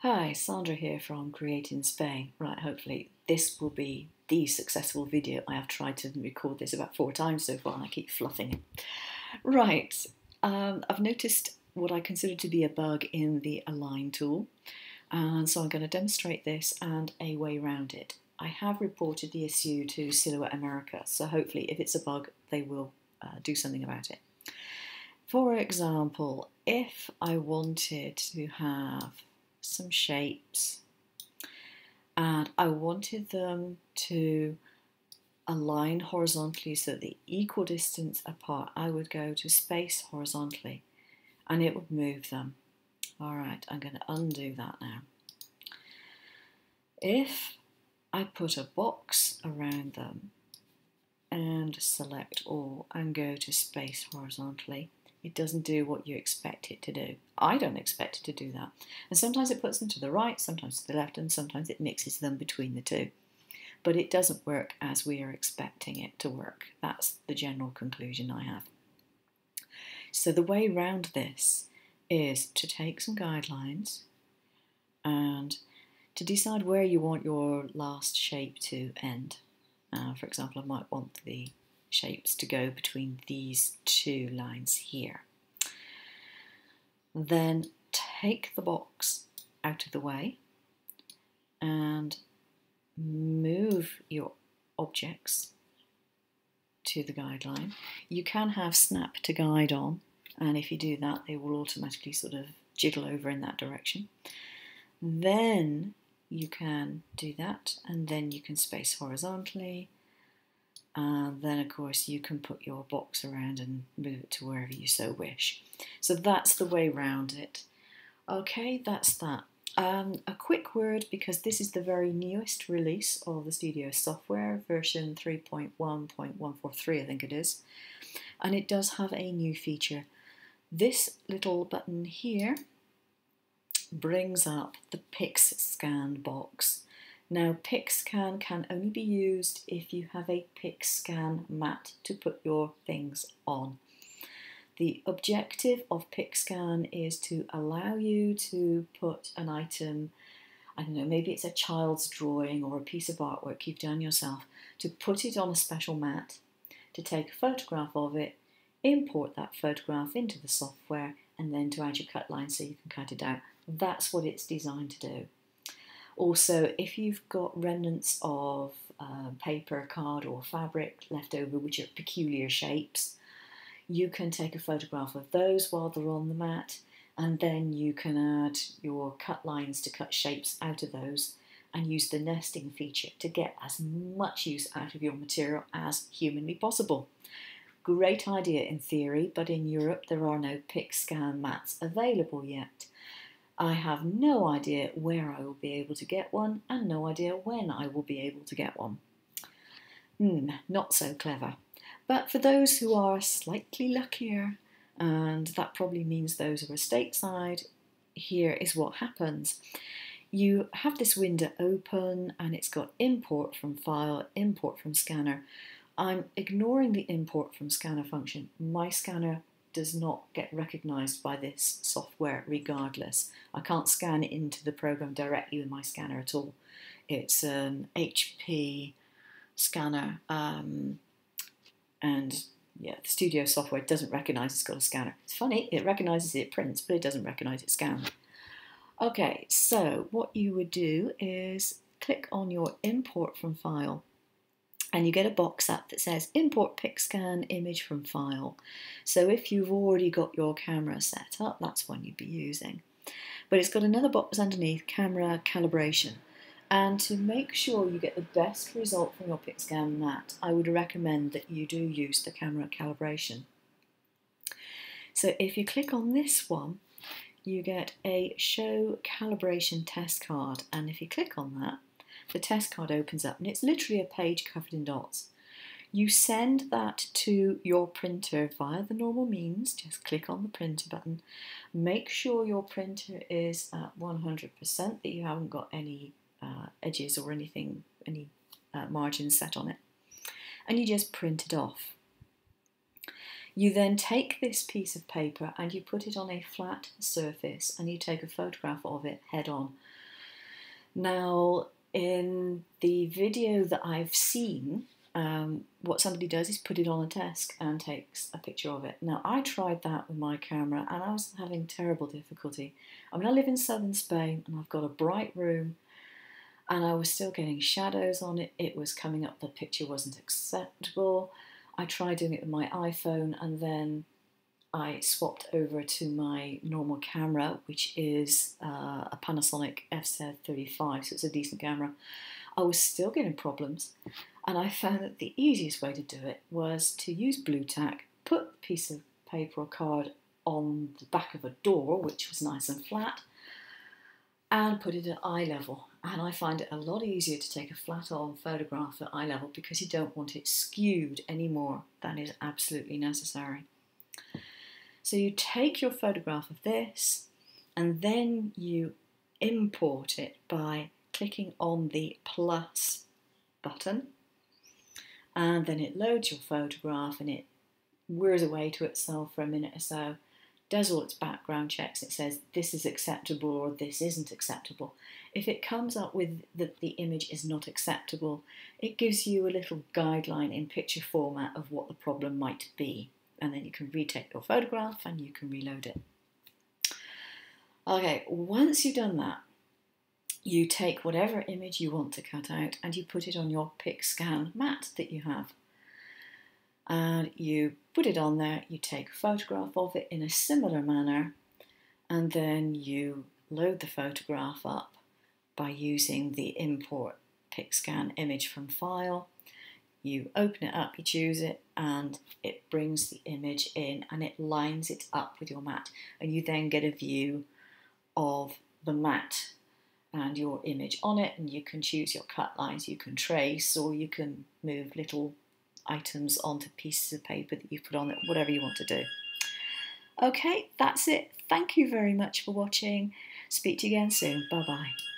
Hi, Sandra here from Create in Spain. Right, hopefully this will be the successful video. I have tried to record this about 4 times so far and I keep fluffing it. Right, I've noticed what I consider to be a bug in the Align tool, and so I'm going to demonstrate this and a way around it. I have reported the issue to Silhouette America, so hopefully if it's a bug they will do something about it. For example, if I wanted to have some shapes and I wanted them to align horizontally so that they're equal distance apart, I would go to space horizontally and it would move them. Alright, I'm going to undo that now. If I put a box around them and select all and go to space horizontally, it doesn't do what you expect it to do. I don't expect it to do that. And sometimes it puts them to the right, sometimes to the left, and sometimes it mixes them between the two. But it doesn't work as we are expecting it to work. That's the general conclusion I have. So the way around this is to take some guidelines and to decide where you want your last shape to end. For example, I might want the shapes to go between these two lines here. Then take the box out of the way and move your objects to the guideline. You can have snap to guide on, and if you do that they will automatically sort of jiggle over in that direction. Then you can do that, and then you can space horizontally. And then, of course, you can put your box around and move it to wherever you so wish. So that's the way round it. Okay, that's that. A quick word, because this is the very newest release of the Studio Software, version 3.1.143, I think it is. And it does have a new feature. This little button here brings up the PixScan box. Now, PixScan can only be used if you have a PixScan mat to put your things on. The objective of PixScan is to allow you to put an item, I don't know, maybe it's a child's drawing or a piece of artwork you've done yourself, to put it on a special mat, to take a photograph of it, import that photograph into the software, and then to add your cut line so you can cut it out. That's what it's designed to do. Also, if you've got remnants of paper, card or fabric left over which are peculiar shapes, you can take a photograph of those while they're on the mat, and then you can add your cut lines to cut shapes out of those and use the nesting feature to get as much use out of your material as humanly possible. Great idea in theory, but in Europe there are no PixScan mats available yet. I have no idea where I will be able to get one, and no idea when I will be able to get one. Not so clever. But for those who are slightly luckier, and that probably means those who are stateside, here is what happens. You have this window open, and it's got import from file, import from scanner. I'm ignoring the import from scanner function. My scanner does not get recognized by this software regardless. I can't scan into the program directly with my scanner at all. It's an HP scanner, and yeah, the Studio Software doesn't recognize it's got a scanner. It's funny, it recognizes it prints, but it doesn't recognize it scans. Okay, so what you would do is click on your import from file, and you get a box up that says import PixScan image from file. So if you've already got your camera set up, that's one you'd be using. But it's got another box underneath, camera calibration. And to make sure you get the best result from your PixScan mat, I would recommend that you do use the camera calibration. So if you click on this one, you get a show calibration test card. And if you click on that, the test card opens up, and it's literally a page covered in dots. You send that to your printer via the normal means. Just click on the printer button. Make sure your printer is at 100%, that you haven't got any edges or anything, any margins set on it. And you just print it off. You then take this piece of paper and you put it on a flat surface and you take a photograph of it head on. Now, in the video that I've seen, what somebody does is put it on a desk and takes a picture of it. Now, I tried that with my camera and I was having terrible difficulty. I mean, I live in southern Spain and I've got a bright room and I was still getting shadows on it. It was coming up, the picture wasn't acceptable. I tried doing it with my iPhone and then I swapped over to my normal camera, which is a Panasonic FZ35, so it's a decent camera. I was still getting problems, and I found that the easiest way to do it was to use Blu-Tac, put a piece of paper or card on the back of a door, which was nice and flat, and put it at eye level. And I find it a lot easier to take a flat-on photograph at eye level because you don't want it skewed any more than is absolutely necessary. So you take your photograph of this, and then you import it by clicking on the plus button, and then it loads your photograph and it whirs away to itself for a minute or so, does all its background checks, it says this is acceptable or this isn't acceptable. If it comes up with that the image is not acceptable, it gives you a little guideline in picture format of what the problem might be, and then you can retake your photograph and you can reload it. Okay, once you've done that, you take whatever image you want to cut out and you put it on your PixScan mat that you have. And you put it on there, you take a photograph of it in a similar manner, and then you load the photograph up by using the import PixScan image from file. You open it up, you choose it, and it brings the image in and it lines it up with your mat, and you then get a view of the mat and your image on it, and you can choose your cut lines, you can trace, or you can move little items onto pieces of paper that you put on it, whatever you want to do. Okay, that's it. Thank you very much for watching. Speak to you again soon. Bye-bye.